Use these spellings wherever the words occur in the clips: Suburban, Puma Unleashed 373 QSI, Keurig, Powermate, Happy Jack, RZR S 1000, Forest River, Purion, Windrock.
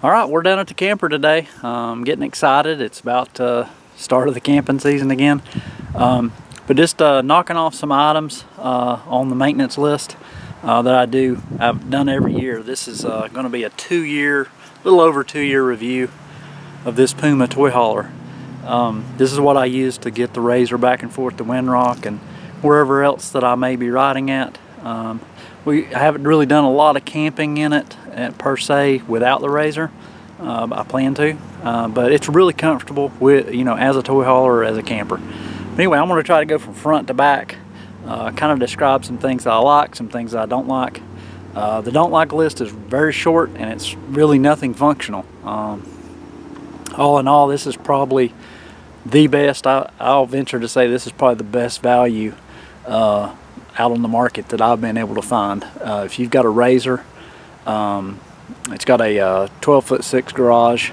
All right, we're down at the camper today. I'm getting excited. It's about start of the camping season again. But just knocking off some items on the maintenance list that I've done every year. This is going to be a little over two year review of this Puma toy hauler. This is what I use to get the RZR back and forth to Windrock and wherever else that I may be riding at. I haven't really done a lot of camping in it per se without the RZR. I plan to, but it's really comfortable with, you know, as a toy hauler or as a camper. But anyway, I'm going to try to go from front to back, kind of describe some things that I like, some things that I don't like. The don't like list is very short and it's really nothing functional. All in all, this is probably the best. I'll venture to say this is probably the best value out on the market that I've been able to find. If you've got a RZR, it's got a 12'6" garage.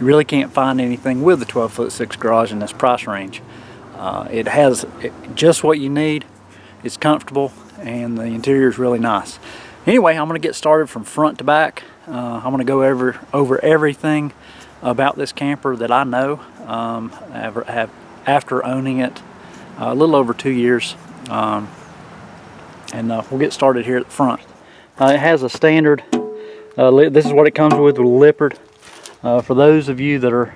You really can't find anything with a 12'6" garage in this price range. It has just what you need. It's comfortable and the interior is really nice. Anyway, I'm going to get started from front to back. I'm going to go over everything about this camper that I know after owning it a little over 2 years. And we'll get started here at the front. It has a standard, this is what it comes with Leopard. For those of you that are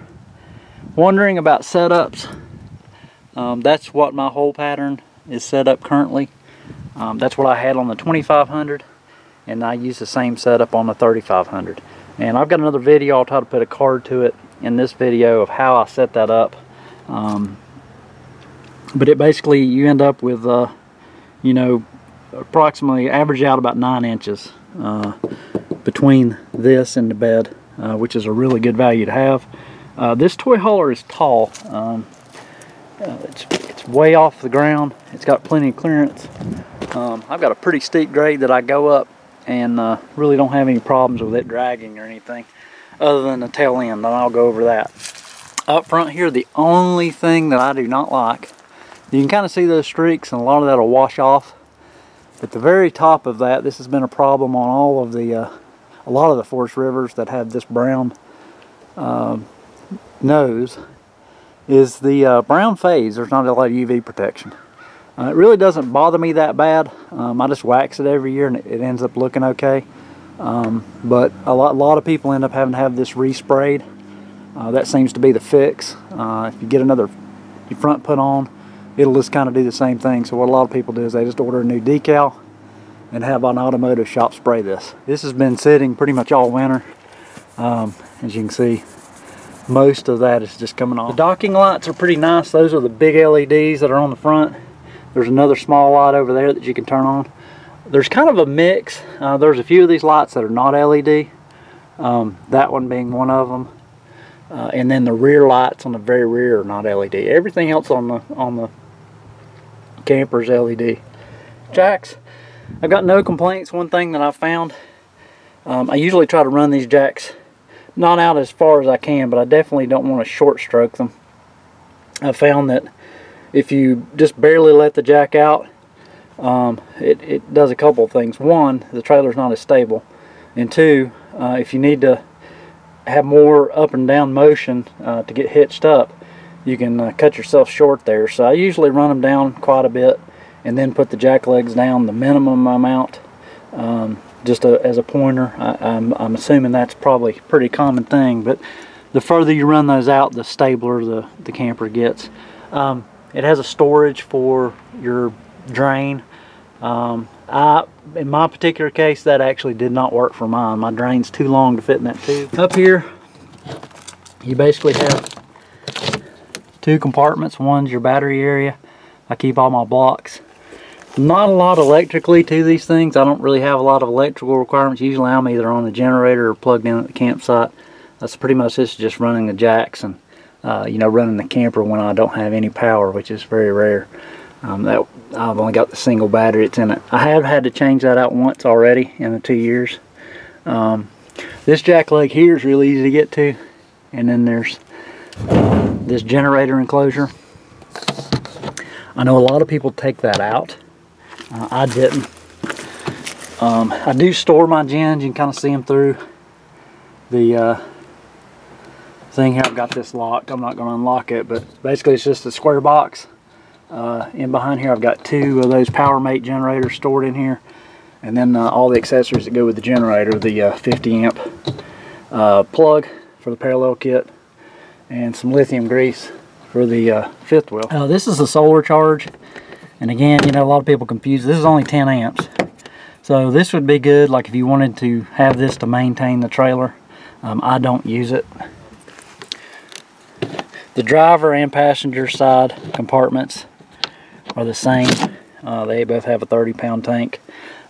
wondering about setups, that's what my hole pattern is set up currently. That's what I had on the 2500, and I use the same setup on the 3500. And I've got another video, I'll try to put a card to it in this video of how I set that up. But it basically, you end up with, you know, approximately average out about 9 inches between this and the bed, which is a really good value to have. This toy hauler is tall. It's way off the ground. It's got plenty of clearance. I've got a pretty steep grade that I go up and really don't have any problems with it dragging or anything other than the tail end, and I'll go over that. Up front here, the only thing that I do not like, you can kind of see those streaks and a lot of that will wash off. At the very top of that, this has been a problem on all of the, a lot of the Forest Rivers that have this brown nose, is the brown phase. There's not a lot of UV protection. It really doesn't bother me that bad. I just wax it every year and it ends up looking okay. But a lot of people end up having to have this resprayed. That seems to be the fix. If you get your front put on, it'll just kind of do the same thing. So what a lot of people do is they just order a new decal and have an automotive shop spray this. This has been sitting pretty much all winter. As you can see, most of that is just coming off. The docking lights are pretty nice. Those are the big LEDs that are on the front. There's another small light over there that you can turn on. There's kind of a mix. There's a few of these lights that are not LED. That one being one of them. And then the rear lights on the very rear are not LED. Everything else on the camper's LED. Jacks, I've got no complaints. One thing that I found, I usually try to run these jacks not out as far as I can, but I definitely don't want to short stroke them. I found that if you just barely let the jack out, it does a couple of things. One, the trailer's not as stable, and two, if you need to have more up and down motion to get hitched up, you can cut yourself short there. So I usually run them down quite a bit and then put the jack legs down the minimum amount, just as a pointer. I'm assuming that's probably a pretty common thing, but the further you run those out, the stabler the camper gets. It has a storage for your drain. In my particular case, that actually did not work for mine. My drain's too long to fit in that tube. Up here, you basically have two compartments. One's your battery area. I keep all my blocks. Not a lot electrically to these things. I don't really have a lot of electrical requirements. Usually I'm either on a generator or plugged in at the campsite. That's pretty much this, just running the jacks and you know, running the camper when I don't have any power, which is very rare. I've only got the single battery that's in it. I have had to change that out once already in the 2 years. This jack leg here is really easy to get to. And then there's this generator enclosure. I know a lot of people take that out. I didn't. I do store my gens. You can kind of see them through the thing how I've got this locked. I'm not going to unlock it, but basically it's just a square box. In behind here I've got two of those Powermate generators stored in here, and then all the accessories that go with the generator, the 50 amp plug for the parallel kit, and some lithium grease for the fifth wheel. This is a solar charge, and again, you know, a lot of people confuse, this is only 10 amps. So this would be good, like if you wanted to have this to maintain the trailer. I don't use it. The driver and passenger side compartments are the same. They both have a 30-pound tank.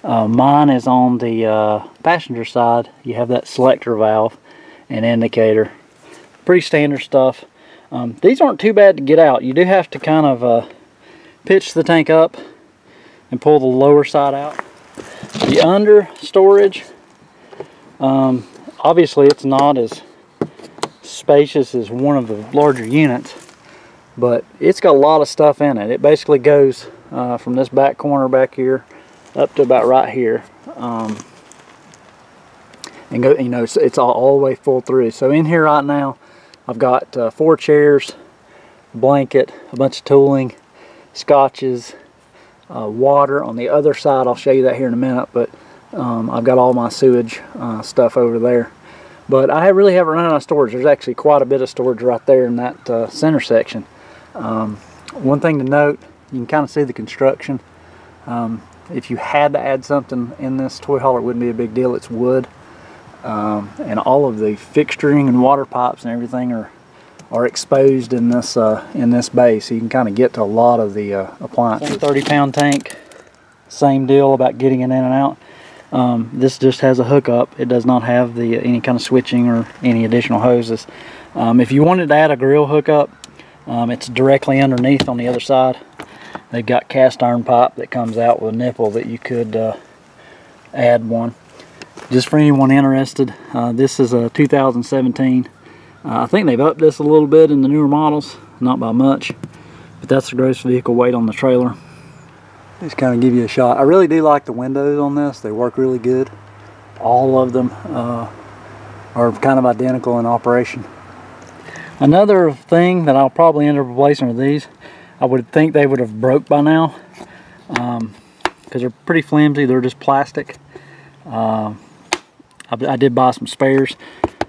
Mine is on the passenger side. You have that selector valve and indicator. Pretty standard stuff. These aren't too bad to get out. You do have to kind of pitch the tank up and pull the lower side out. The under storage, obviously it's not as spacious as one of the larger units, but it's got a lot of stuff in it. It basically goes from this back corner back here up to about right here, and go, you know, it's all the way full through. So in here right now I've got 4 chairs, a blanket, a bunch of tooling, scotches, water. On the other side, I'll show you that here in a minute, but I've got all my sewage stuff over there. But I really haven't run out of storage. There's actually quite a bit of storage right there in that center section. One thing to note, you can kind of see the construction. If you had to add something in this toy hauler, it wouldn't be a big deal. It's wood. And all of the fixturing and water pipes and everything are exposed in this bay, so you can kind of get to a lot of the appliances. 30-pound tank, same deal about getting it in and out. This just has a hookup. It does not have the any kind of switching or any additional hoses. If you wanted to add a grill hookup, it's directly underneath on the other side. They've got cast iron pipe that comes out with a nipple that you could add one. Just for anyone interested, this is a 2017. I think they've upped this a little bit in the newer models, not by much, but that's the gross vehicle weight on the trailer. Just kind of give you a shot. I really do like the windows on this. They work really good. All of them are kind of identical in operation. Another thing that I'll probably end up replacing are these. I would think they would have broke by now, because they're pretty flimsy. They're just plastic. I did buy some spares,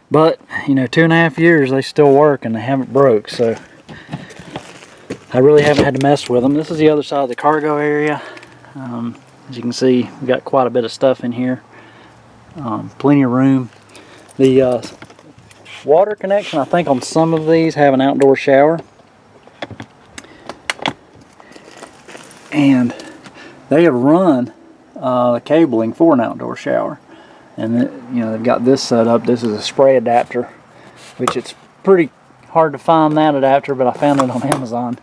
but you know, 2.5 years they still work and they haven't broke, so I really haven't had to mess with them. This is the other side of the cargo area. As you can see, we've got quite a bit of stuff in here. Plenty of room. The water connection, I think on some of these, have an outdoor shower, and they have run the cabling for an outdoor shower, and you know, they've got this set up. This is a spray adapter, which it's pretty hard to find that adapter, but I found it on Amazon.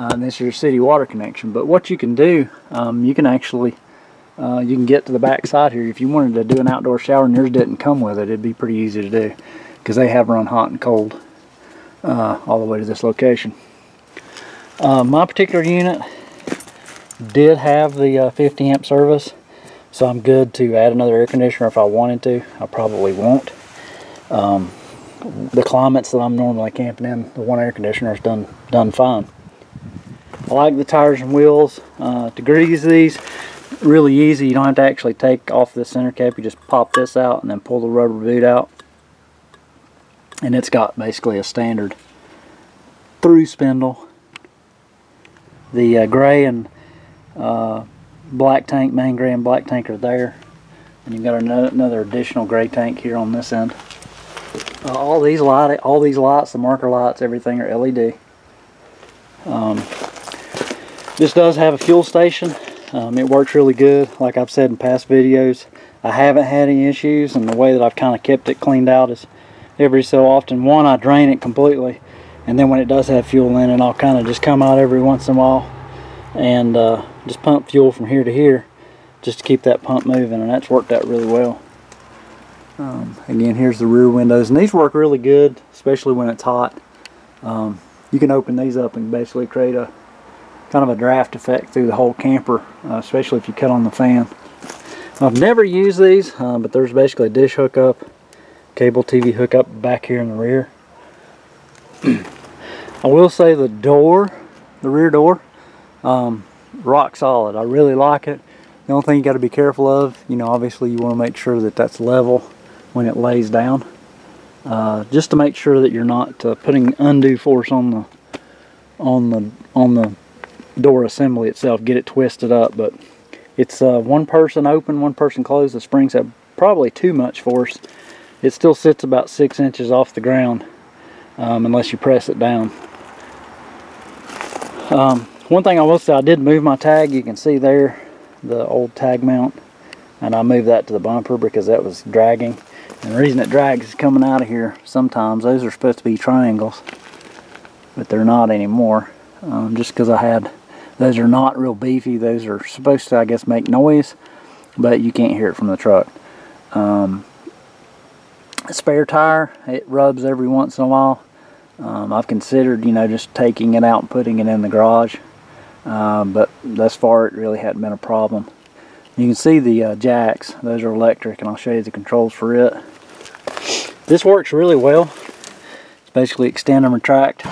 And this is your city water connection. But what you can do, you can actually you can get to the back side here. If you wanted to do an outdoor shower and yours didn't come with it, it'd be pretty easy to do, because they have run hot and cold all the way to this location. My particular unit did have the 50 amp service, so I'm good to add another air conditioner if I wanted to. I probably won't. The climates that I'm normally camping in, the one air conditioner is done fine. I like the tires and wheels. To grease these, really easy. You don't have to actually take off the center cap. You just pop this out and then pull the rubber boot out. And it's got basically a standard through spindle. The gray and black tank, main gray and black tank, are there, and you've got another additional gray tank here on this end. All these lights, the marker lights, everything are LED. This does have a fuel station. It works really good. Like I've said in past videos, I haven't had any issues, and the way that I've kind of kept it cleaned out is every so often, one, I drain it completely, and then when it does have fuel in it, I'll kind of just come out every once in a while and just pump fuel from here to here just to keep that pump moving, and that's worked out really well. Again, here's the rear windows, and these work really good, especially when it's hot. You can open these up and basically create a kind of a draft effect through the whole camper, especially if you cut on the fan. I've never used these, but there's basically a dish hookup, cable TV hookup back here in the rear. I will say the door, the rear door, rock solid. I really like it. The only thing you got to be careful of, you know, obviously you want to make sure that that's level when it lays down, just to make sure that you're not putting undue force on the door assembly itself. Get it twisted up, but it's one person open, one person closed. The springs have probably too much force. It still sits about 6 inches off the ground unless you press it down. One thing I will say, I did move my tag. You can see there the old tag mount, and I moved that to the bumper because that was dragging, and the reason it drags is coming out of here sometimes. Those are supposed to be triangles, but they're not anymore, just because I had, those are not real beefy. Those are supposed to, I guess, make noise, but you can't hear it from the truck. Spare tire, it rubs every once in a while. I've considered, you know, just taking it out and putting it in the garage, but thus far it really hadn't been a problem. You can see the jacks, those are electric, and I'll show you the controls for it. This works really well. It's basically extend and retract.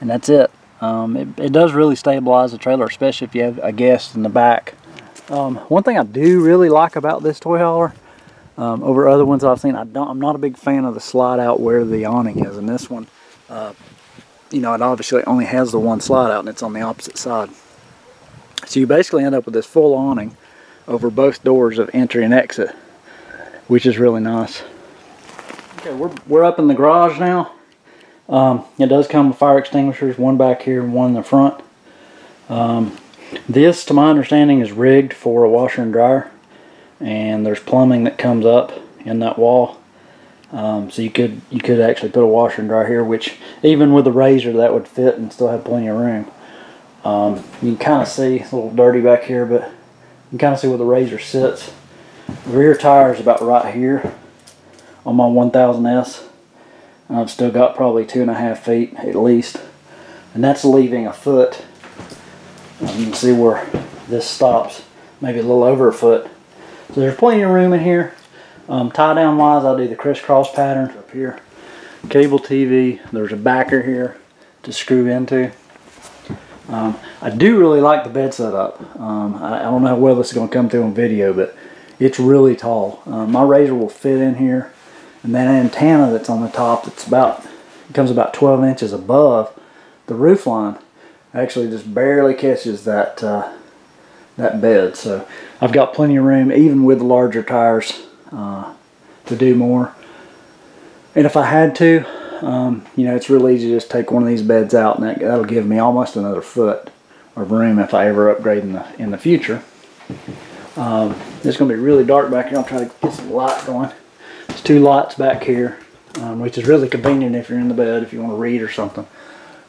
And that's it. It does really stabilize the trailer, especially if you have a guest in the back. One thing I do really like about this toy hauler, over other ones I've seen, I'm not a big fan of the slide out where the awning is. And this one, you know, it obviously only has the one slide out, and it's on the opposite side. So you basically end up with this full awning over both doors of entry and exit, which is really nice. Okay, we're up in the garage now. It does come with fire extinguishers, one back here and one in the front. This, to my understanding, is rigged for a washer and dryer, and there's plumbing that comes up in that wall, so you could actually put a washer and dryer here, which even with a razor that would fit and still have plenty of room. You can kind of see, it's a little dirty back here, but you can kind of see where the razor sits. The rear tire is about right here on my 1000S. I've still got probably 2.5 feet at least, and that's leaving a foot. You can see where this stops, maybe a little over a foot. So there's plenty of room in here. Tie down wise, I'll do the crisscross pattern up here. Cable TV, there's a backer here to screw into. I do really like the bed setup. I don't know how well this is going to come through on video, but it's really tall. My razor will fit in here. And that antenna that's on the top, that's about, it comes about 12 inches above the roof line, actually just barely catches that that bed. So I've got plenty of room, even with larger tires, to do more. And if I had to, you know, it's really easy to just take one of these beds out, and that'll give me almost another foot of room if I ever upgrade in the future. It's going to be really dark back here. I'll try to get some light going. There's two lights back here, which is really convenient if you're in the bed, if you want to read or something.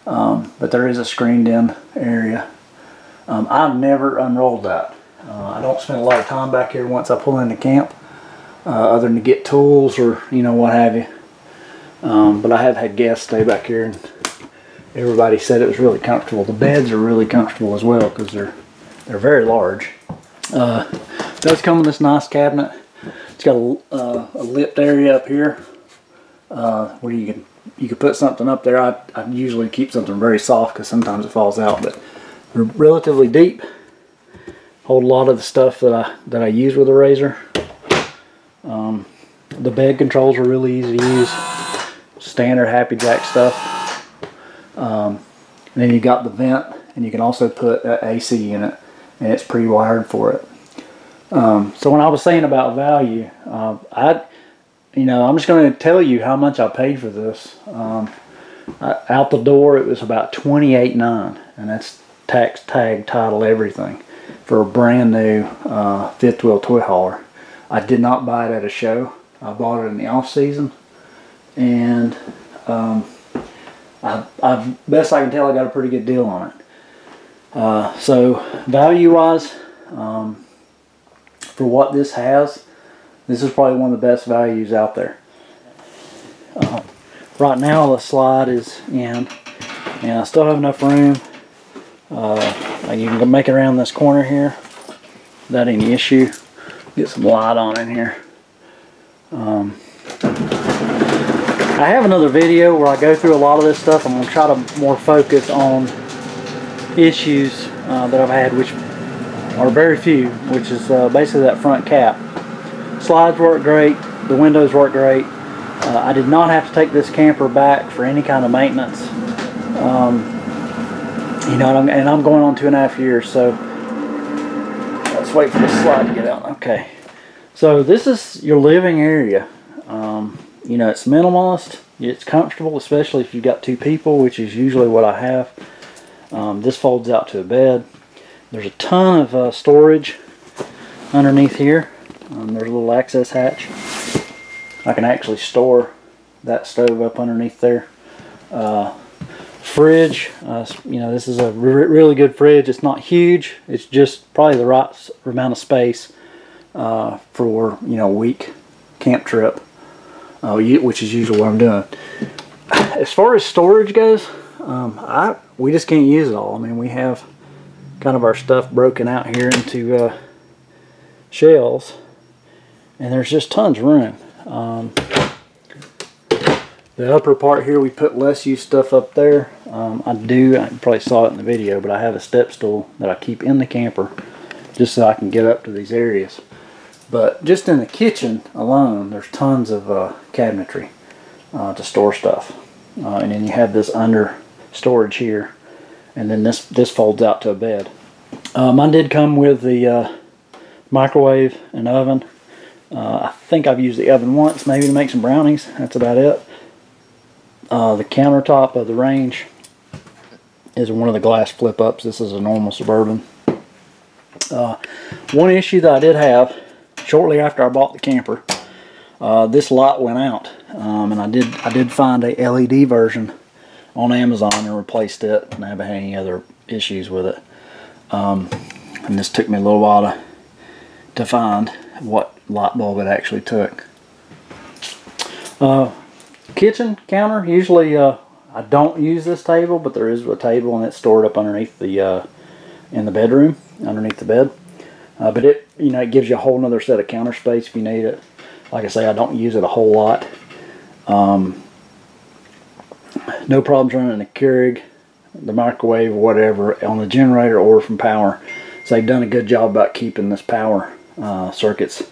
But there is a screened-in area. I've never unrolled that. I don't spend a lot of time back here once I pull into camp, other than to get tools or, you know, what have you. But I have had guests stay back here, and everybody said it was really comfortable. The beds are really comfortable as well, because they're very large. It does come in this nice cabinet. It's got a lipped area up here where you can put something up there. I usually keep something very soft because sometimes it falls out, but they're relatively deep. Hold a lot of the stuff that I use with a razor. The bed controls are really easy to use. Standard Happy Jack stuff. And then you got the vent, and you can also put an AC unit, and it's pre-wired for it. So when I was saying about value, you know, I'm just going to tell you how much I paid for this. Out the door, it was about $28.9, and that's tax, tag, title, everything, for a brand new fifth wheel toy hauler. I did not buy it at a show. I bought it in the off season, and best I can tell, I got a pretty good deal on it. So value wise. For what this has, this is probably one of the best values out there. Right now the slide is in, and I still have enough room Like you can make it around this corner here without any issue. Get some light on in here. I have another video where I go through a lot of this stuff. I'm going to try to more focus on issues that I've had, which are very few, which is basically that front cap. Slides work great. The windows work great. I did not have to take this camper back for any kind of maintenance. You know, and I'm going on 2.5 years, so let's wait for this slide to get out. Okay, so this is your living area. You know, it's minimalist, it's comfortable, especially if you've got two people, which is usually what I have. This folds out to a bed. There's a ton of storage underneath here. There's a little access hatch. I can actually store that stove up underneath there. Fridge, you know, this is a really good fridge. It's not huge. It's just probably the right amount of space for, you know, a week camp trip, which is usually what I'm doing. As far as storage goes, we just can't use it all. I mean, we have kind of our stuff broken out here into shelves, and there's just tons of room. The upper part here, we put less used stuff up there. I probably saw it in the video, but I have a step stool that I keep in the camper just so I can get up to these areas. But just in the kitchen alone, there's tons of cabinetry to store stuff. And then you have this under storage here, and then this folds out to a bed. Mine did come with the microwave and oven. I think I've used the oven once, maybe to make some brownies. That's about it. The countertop of the range is one of the glass flip-ups. This is a normal Suburban. One issue that I did have shortly after I bought the camper, this light went out, and I did find a LED version on Amazon and replaced it, and I haven't had any other issues with it. And this took me a little while to find what light bulb it actually took. Kitchen counter, usually I don't use this table, but there is a table, and it's stored up underneath the in the bedroom, underneath the bed. But it, you know, it gives you a whole nother set of counter space if you need it. Like I say, I don't use it a whole lot. No problems running the Keurig, the microwave, whatever, on the generator or from power. So they've done a good job about keeping this power circuits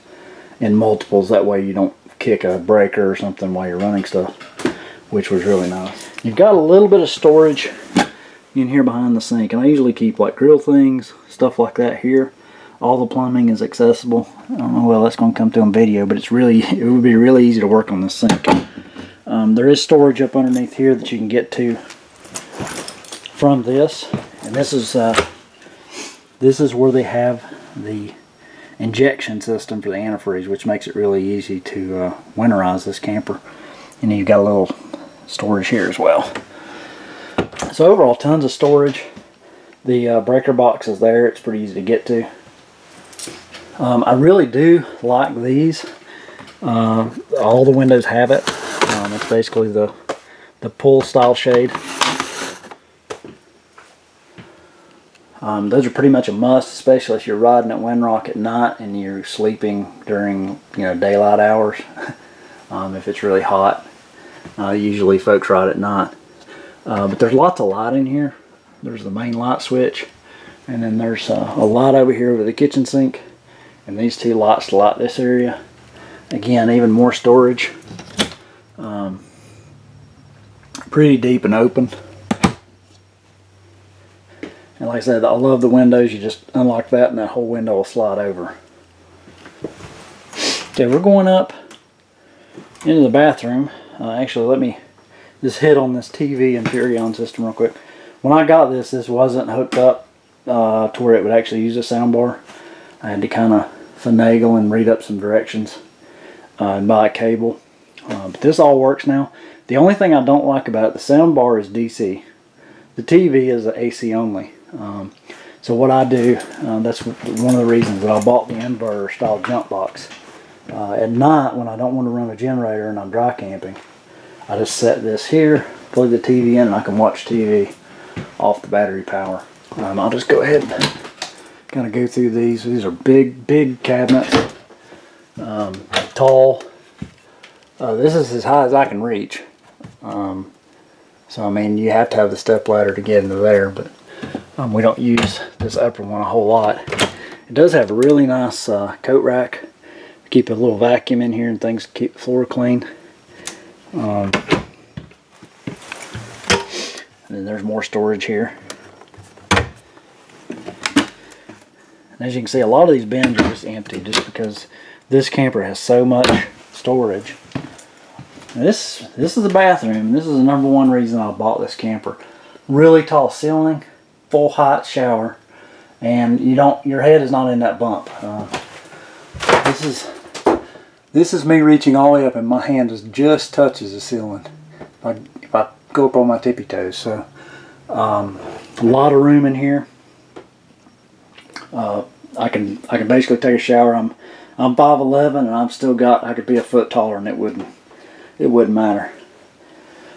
in multiples. That way you don't kick a breaker or something while you're running stuff, which was really nice. You've got a little bit of storage in here behind the sink, and I usually keep like grill things, stuff like that here. All the plumbing is accessible. I don't know well that's going to come through on video, but it would be really easy to work on this sink. There is storage up underneath here that you can get to from this, and this is where they have the injection system for the antifreeze, which makes it really easy to winterize this camper. And you've got a little storage here as well. So overall, tons of storage. The breaker box is there. It's pretty easy to get to. I really do like these. All the windows have it. It's basically the pull style shade. Those are pretty much a must, especially if you're riding at Windrock at night and you're sleeping during, you know, daylight hours. If it's really hot, usually folks ride at night. But there's lots of light in here. There's the main light switch, and then there's a light over here over the kitchen sink, and these two lights light this area. Again, even more storage. Pretty deep and open. And like I said, I love the windows. You just unlock that and that whole window will slide over. Okay, we're going up into the bathroom. Actually, let me just hit on this TV and Purion system real quick. When I got this wasn't hooked up to where it would actually use a soundbar. I had to kind of finagle and read up some directions and buy a cable. But this all works now. The only thing I don't like about it, the soundbar is DC. The TV is AC only. So what I do, that's one of the reasons that I bought the inverter style jump box. At night when I don't want to run a generator and I'm dry camping, I just set this here, plug the TV in, and I can watch TV off the battery power. I'll just go ahead and kind of go through these. These are big, big cabinets, tall. This is as high as I can reach. So I mean, you have to have the step ladder to get into there, but we don't use this upper one a whole lot. It does have a really nice coat rack. Keep a little vacuum in here and things to keep the floor clean. And then there's more storage here. And as you can see, a lot of these bins are just empty just because this camper has so much storage. Now this is the bathroom. This is the number one reason I bought this camper. Really tall ceiling, full height shower, and your head is not in that bump. This is me reaching all the way up, and my hand just touches the ceiling. If I go up on my tippy toes, so a lot of room in here. I can basically take a shower. I'm 5'11", and I'm still got. I could be a foot taller, and it wouldn't matter.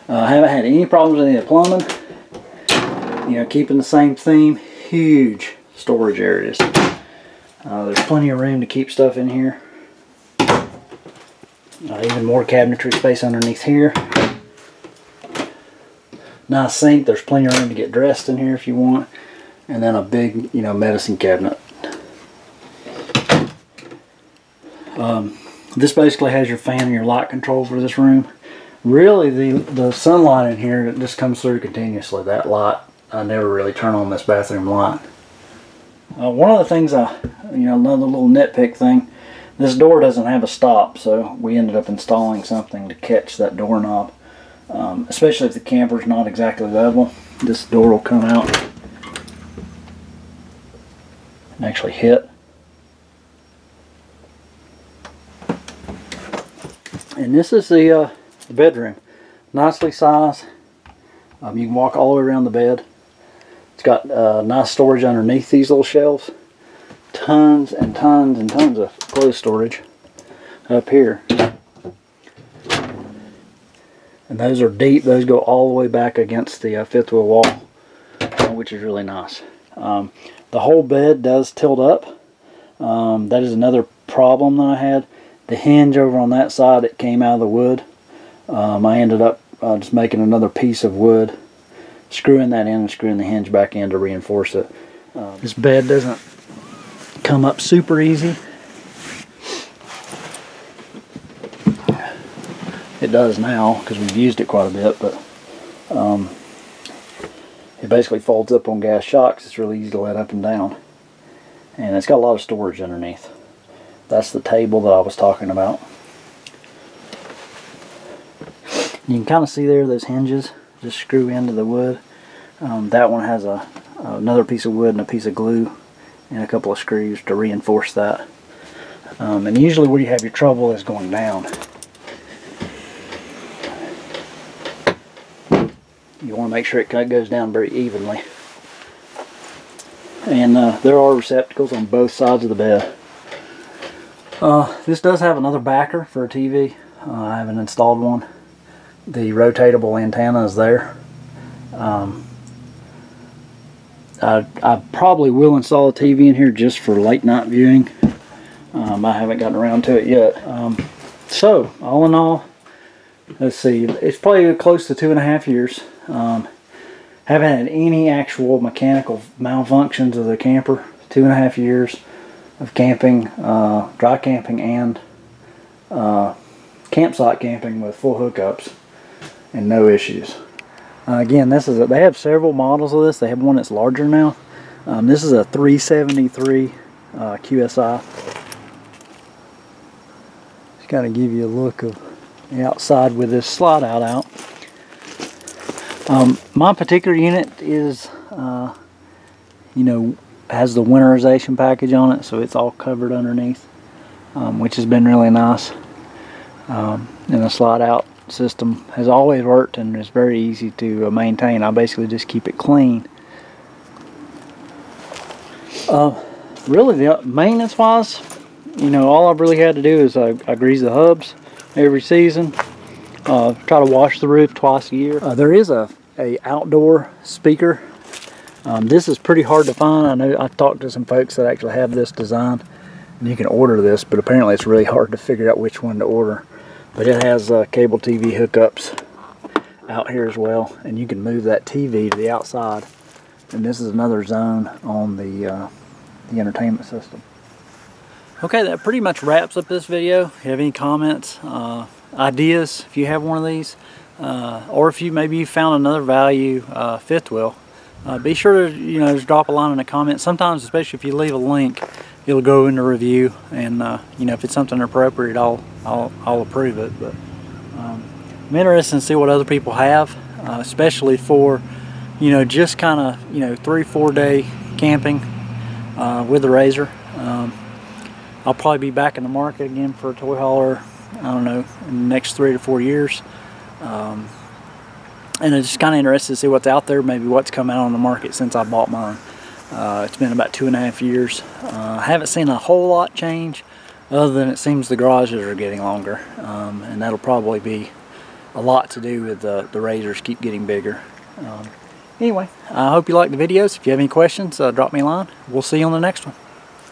I haven't had any problems with any of the plumbing. You know, keeping the same theme. Huge storage areas. There's plenty of room to keep stuff in here. Even more cabinetry space underneath here. Nice sink. There's plenty of room to get dressed in here if you want. And then a big, you know, medicine cabinet. This basically has your fan and your light control for this room. Really, the sunlight in here, it just comes through continuously. That light, I never really turn on this bathroom light. One of the things another little nitpick thing, this door doesn't have a stop, so we ended up installing something to catch that doorknob. Especially if the camper's not exactly level, this door will come out and actually hit. And this is the bedroom. Nicely sized. You can walk all the way around the bed. It's got nice storage underneath these little shelves. Tons and tons and tons of clothes storage up here. And those are deep. Those go all the way back against the fifth wheel wall, which is really nice. The whole bed does tilt up. That is another problem that I had. The hinge over on that side, it came out of the wood. I ended up just making another piece of wood, screwing that in and screwing the hinge back in to reinforce it. This bed doesn't come up super easy. It does now because we've used it quite a bit, but it basically folds up on gas shocks. It's really easy to let up and down. And it's got a lot of storage underneath. That's the table that I was talking about. You can kind of see there those hinges just screw into the wood. That one has another piece of wood and a piece of glue and a couple of screws to reinforce that. And usually where you have your trouble is going down. You want to make sure it kind of goes down very evenly. And there are receptacles on both sides of the bed. This does have another backer for a TV. I haven't installed one. The rotatable antenna is there. I probably will install a TV in here just for late night viewing. I haven't gotten around to it yet. So all in all, let's see, it's probably close to 2.5 years. Haven't had any actual mechanical malfunctions of the camper. 2.5 years of camping, dry camping and campsite camping with full hookups and no issues. Again, they have several models of this. They have one that's larger now. This is a 373 QSI. Just kind of give you a look of the outside with this slide out. My particular unit is, has the winterization package on it, so it's all covered underneath, which has been really nice. And the slide out system has always worked and is very easy to maintain. I basically just keep it clean. Really, the maintenance wise, all I've really had to do is I grease the hubs every season, try to wash the roof twice a year. There is a outdoor speaker This is pretty hard to find. I know I've talked to some folks that actually have this design, and you can order this, but apparently it's really hard to figure out which one to order. But it has cable TV hookups out here as well, and you can move that TV to the outside. And this is another zone on the entertainment system. Okay, that pretty much wraps up this video. If you have any comments, ideas, if you have one of these, or if you maybe you found another value fifth wheel, be sure to just drop a line in the comments. Sometimes, especially if you leave a link, it'll go into review, and if it's something appropriate, I'll approve it. But I'm interested to see what other people have, especially for just kind of 3-4 day camping with the RZR. I'll probably be back in the market again for a toy hauler, I don't know, in the next 3 to 4 years. And it's just kind of interesting to see what's out there, maybe what's come out on the market since I bought mine. It's been about 2.5 years. I haven't seen a whole lot change, other than it seems the garages are getting longer. And that'll probably be a lot to do with the RZRs keep getting bigger. Anyway, I hope you liked the videos. If you have any questions, drop me a line. We'll see you on the next one.